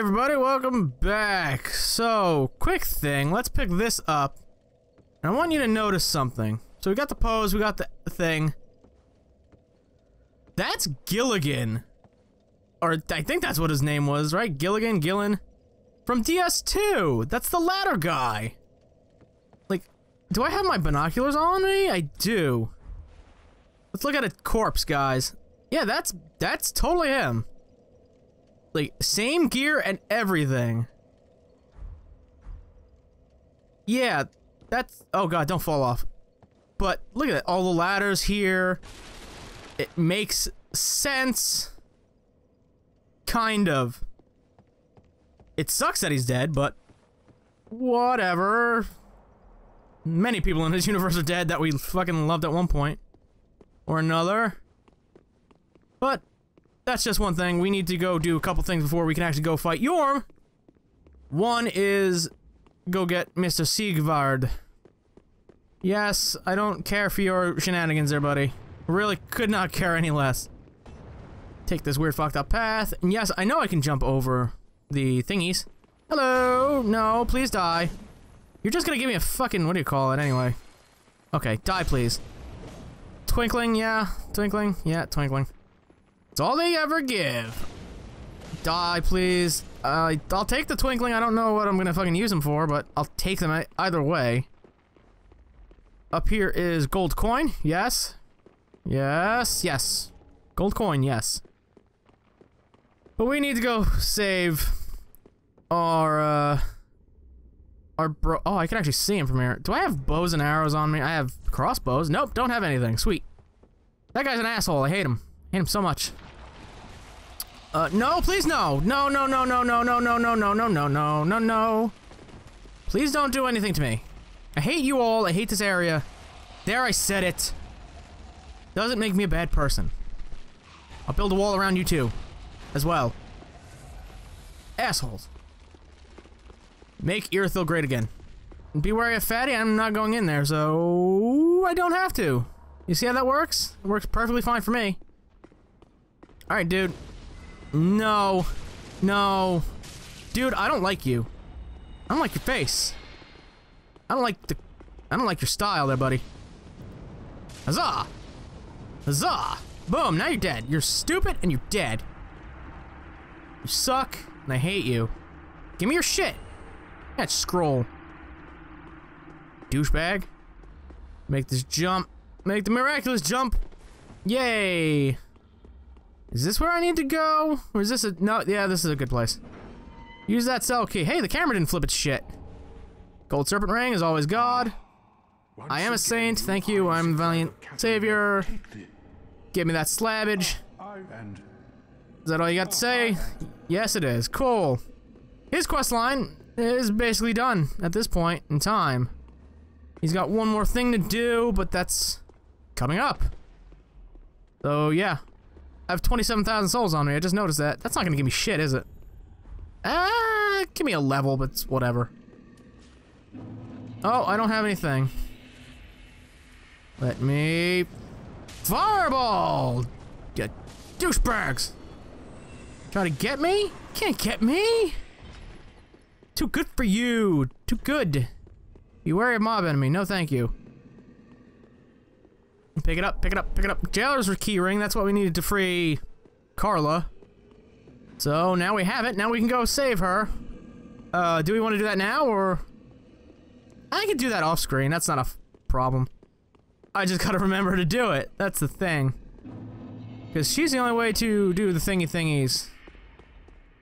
everybody, welcome back. So, quick thing, let's pick this up. And I want you to notice something. So we got the pose, we got the thing. That's Gilligan. Or, I think that's what his name was, right? Gilligan, Gillen. From DS2! That's the latter guy! Like, do I have my binoculars on me? I do. Let's look at a corpse, guys. Yeah, that's totally him. Like, same gear and everything. Yeah, that's... Oh god, don't fall off. But, look at that. All the ladders here. It makes sense. Kind of. It sucks that he's dead, but... Whatever. Many people in this universe are dead that we fucking loved at one point. Or another. But... That's just one thing. We need to go do a couple things before we can actually go fight Yorm. One is go get Mr. Siegward. Yes, I don't care for your shenanigans there, buddy. Really could not care any less. Take this weird fucked up path. And yes, I know I can jump over the thingies. Hello! No, please die. You're just gonna give me a fucking, what do you call it anyway? Okay, die please. Twinkling, yeah. Twinkling, yeah, twinkling. It's all they ever give. Die, please. I'll take the twinkling. I don't know what I'm gonna fucking use them for, but I'll take them either way. Up here is gold coin. Yes. Yes, yes. Gold coin, yes. But we need to go save our bro. Oh, I can actually see him from here. Do I have bows and arrows on me? I have crossbows. Nope, don't have anything. Sweet. That guy's an asshole. I hate him. Hate him so much. No, please no. No, no, no, no, no, no, no, no, no, no, no, no, no, no. Please don't do anything to me. I hate you all. I hate this area. There, I said it. Doesn't make me a bad person. I'll build a wall around you too. As well. Assholes. Make Irithil great again. Be wary of Fatty. I'm not going in there, so... I don't have to. You see how that works? It works perfectly fine for me. Alright, dude. No. No. Dude, I don't like you. I don't like your face. I don't like your style there, buddy. Huzzah! Huzzah! Boom, now you're dead. You're stupid and you're dead. You suck, and I hate you. Give me your shit. That scroll. Douchebag. Make this jump. Make the miraculous jump. Yay! Is this where I need to go? Or is this a... No, yeah, this is a good place. Use that cell key. Hey, the camera didn't flip its shit. Gold serpent ring is always God. I am a saint. Thank you. I'm a valiant savior. Give me that slabbage. Is that all you got to say? Yes, it is. Cool. His quest line is basically done at this point in time. He's got one more thing to do, but that's coming up. So, yeah. I have 27,000 souls on me. I just noticed that. That's not gonna give me shit, is it? Give me a level, but it's whatever. Oh, I don't have anything. Let me... Fireball! Get douchebags! Try to get me? Can't get me! Too good for you! Too good! You wary of mob enemy. No thank you. Pick it up, pick it up, pick it up. Jailer's keyring, that's what we needed to free Carla. So, now we have it. Now we can go save her. Do we want to do that now, or... I can do that off screen, that's not a problem. I just gotta remember to do it. That's the thing. Because she's the only way to do the thingies.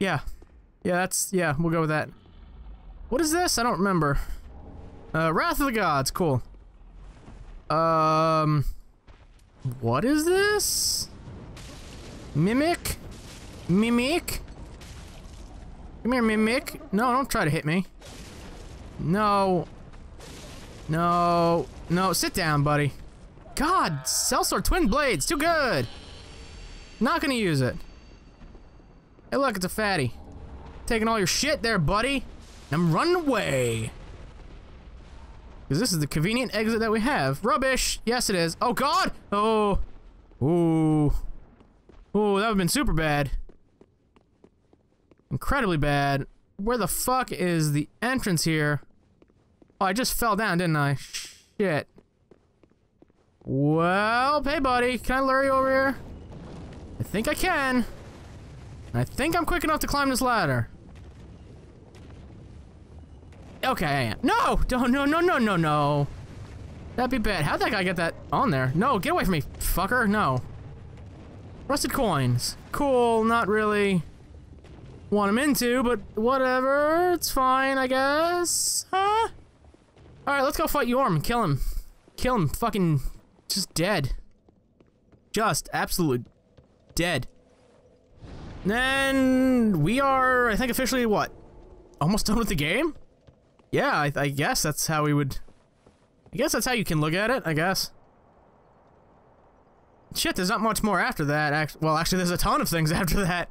Yeah. Yeah, that's... Yeah, we'll go with that. What is this? I don't remember. Wrath of the Gods, cool. What is this? Mimic? Mimic? Come here, Mimic. No, don't try to hit me. No. No. No, sit down, buddy. God, sellsword twin blades. Too good. Not gonna use it. Hey, look, it's a fatty. Taking all your shit there, buddy. I'm running away. Because this is the convenient exit that we have. Rubbish! Yes, it is. Oh, God! Oh. Ooh. Ooh, that would have been super bad. Incredibly bad. Where the fuck is the entrance here? Oh, I just fell down, didn't I? Shit. Well, hey, buddy. Can I lure you over here? I think I can. I think I'm quick enough to climb this ladder. Okay, I am. No! Don't, no. That'd be bad. How'd that guy get that on there? No, get away from me, fucker. No. Rusted coins. Cool, not really want them into, but whatever. It's fine, I guess. Huh? Alright, let's go fight Yorm. Kill him. Kill him. Fucking just dead. Just absolute dead. And then we are, I think, officially what? Almost done with the game? Yeah, I guess that's how we would... I guess that's how you can look at it, I guess. Shit, there's not much more after that. Well, actually, there's a ton of things after that.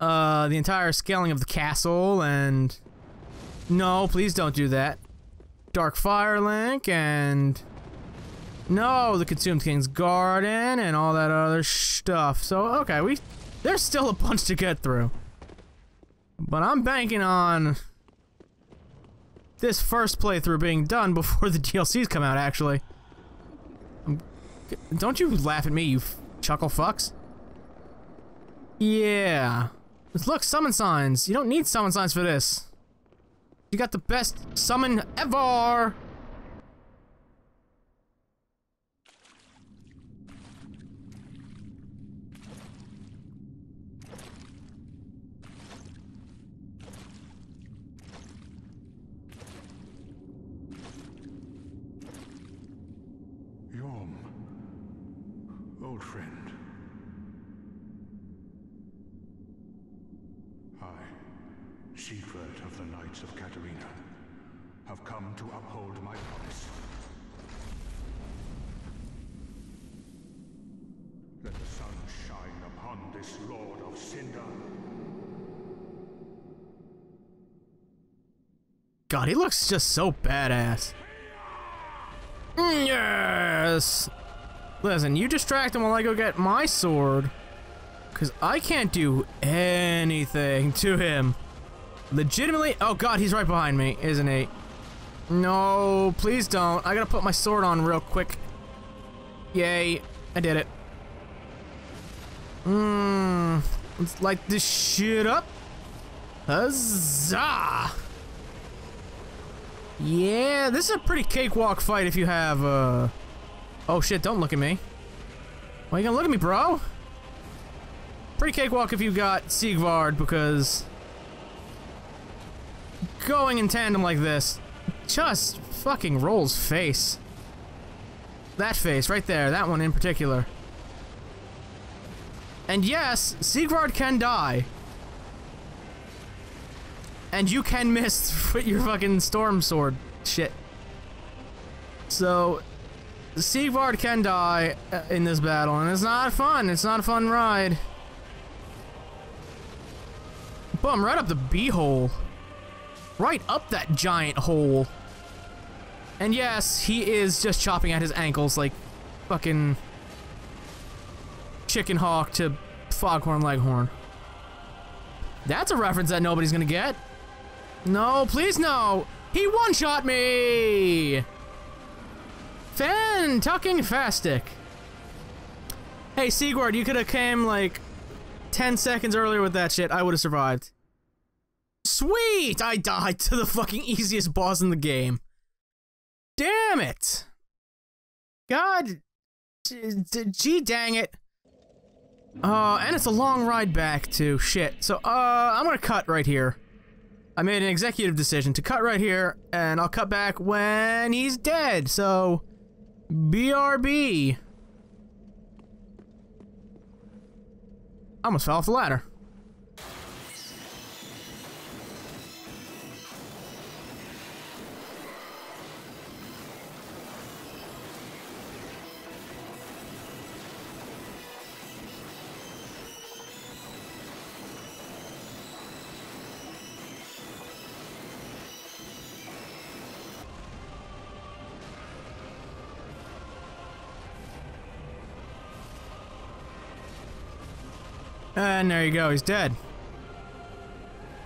The entire scaling of the castle, and... No, please don't do that. Dark Firelink, and... No, the Consumed King's Garden, and all that other stuff. So, okay, we... There's still a bunch to get through. But I'm banking on... this first playthrough being done before the DLCs come out, actually. Don't you laugh at me, you chuckle fucks. Yeah. Look, summon signs. You don't need summon signs for this. You got the best summon ever! Old friend, I, Siegward of the Knights of Katarina, have come to uphold my promise. Let the sun shine upon this Lord of Cinder. God, he looks just so badass. Yes! Listen, you distract him while I go get my sword, because I can't do anything to him. Legitimately? Oh god, he's right behind me, isn't he? No, please don't. I gotta put my sword on real quick. Yay, I did it. Let's light this shit up. Huzzah! Yeah, this is a pretty cakewalk fight if you have, Oh shit, don't look at me. Why are you gonna look at me, bro? Pretty cakewalk if you got Siegward, because... going in tandem like this just fucking rolls face. That face, right there, that one in particular. And yes, Siegward can die. And you can miss with your fucking storm sword shit. So... Siegward can die in this battle, and it's not fun. It's not a fun ride. Boom, right up the beehole. Right up that giant hole. And yes, he is just chopping at his ankles like fucking Chicken Hawk to Foghorn Leghorn. That's a reference that nobody's gonna get. No, please no. He one-shot me! Fan-tucking-fastic. Hey, Siegward, you could have came, like, 10 seconds earlier with that shit. I would have survived. Sweet! I died to the fucking easiest boss in the game. Damn it! God... Gee dang it. And it's a long ride back, too. Shit. So, I'm gonna cut right here. I made an executive decision to cut right here, and I'll cut back when he's dead, so... BRB. I almost fell off the ladder. And there you go, he's dead.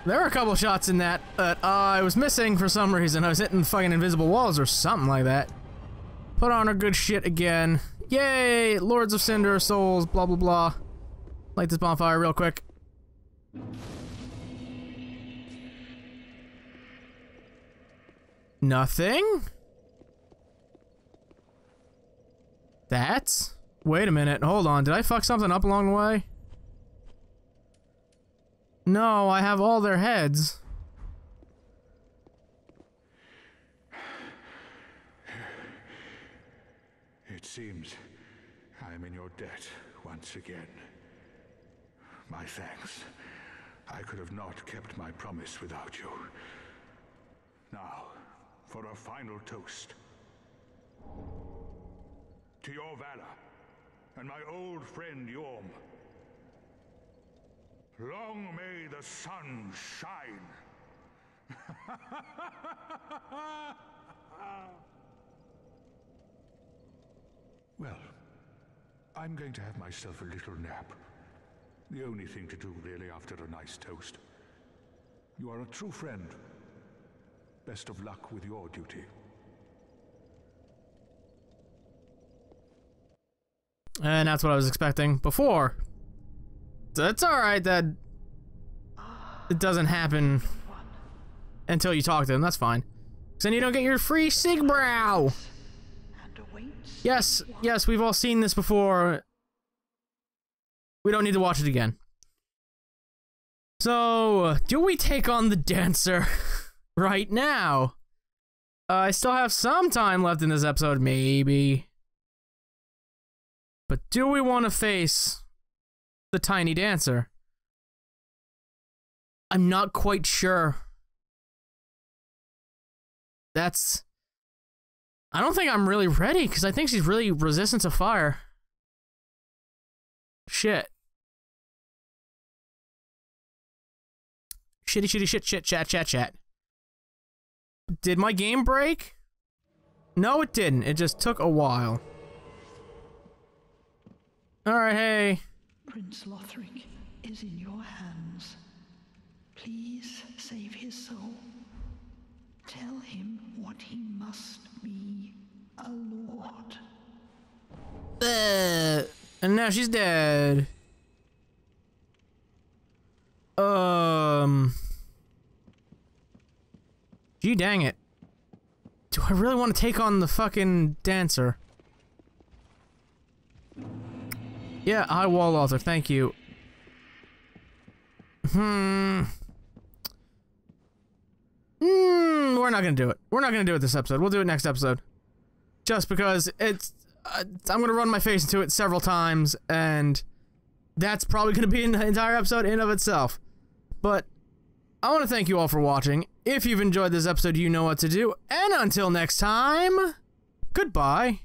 There were a couple shots in that I was missing for some reason. I was hitting fucking invisible walls or something like that. Put on our good shit again. Yay! Lords of Cinder, Souls, blah blah blah. Light this bonfire real quick. Nothing? That's... Wait a minute, hold on, did I fuck something up along the way? No, I have all their heads. It seems I'm in your debt once again. My thanks. I could have not kept my promise without you. Now, for a final toast. To your valor, and my old friend Yorm. Long may the sun shine. Well, I'm going to have myself a little nap. The only thing to do, really, after a nice toast. You are a true friend. Best of luck with your duty. And that's what I was expecting before. So it's alright that it doesn't happen until you talk to them, that's fine. Because then you don't get your free Sigbrow! Yes, yes, we've all seen this before. We don't need to watch it again. So, do we take on the Dancer right now? I still have some time left in this episode, maybe. But do we want to face the Tiny Dancer? I'm not quite sure. That's... I don't think I'm really ready, because I think she's really resistant to fire. Shit. Shitty, shitty, shit, shit, chat, chat, chat. Did my game break? No, it didn't. It just took a while. All right, hey. Prince Lothric is in your hands. Please save his soul. Tell him what he must be, a lord. And now she's dead. Gee dang it. Do I really want to take on the fucking dancer? Yeah, high wall author, thank you. We're not gonna do it. We're not gonna do it this episode. We'll do it next episode. Just because it's... I'm gonna run my face into it several times, and... That's probably gonna be an entire episode in of itself. But... I want to thank you all for watching. If you've enjoyed this episode, you know what to do. And until next time... Goodbye.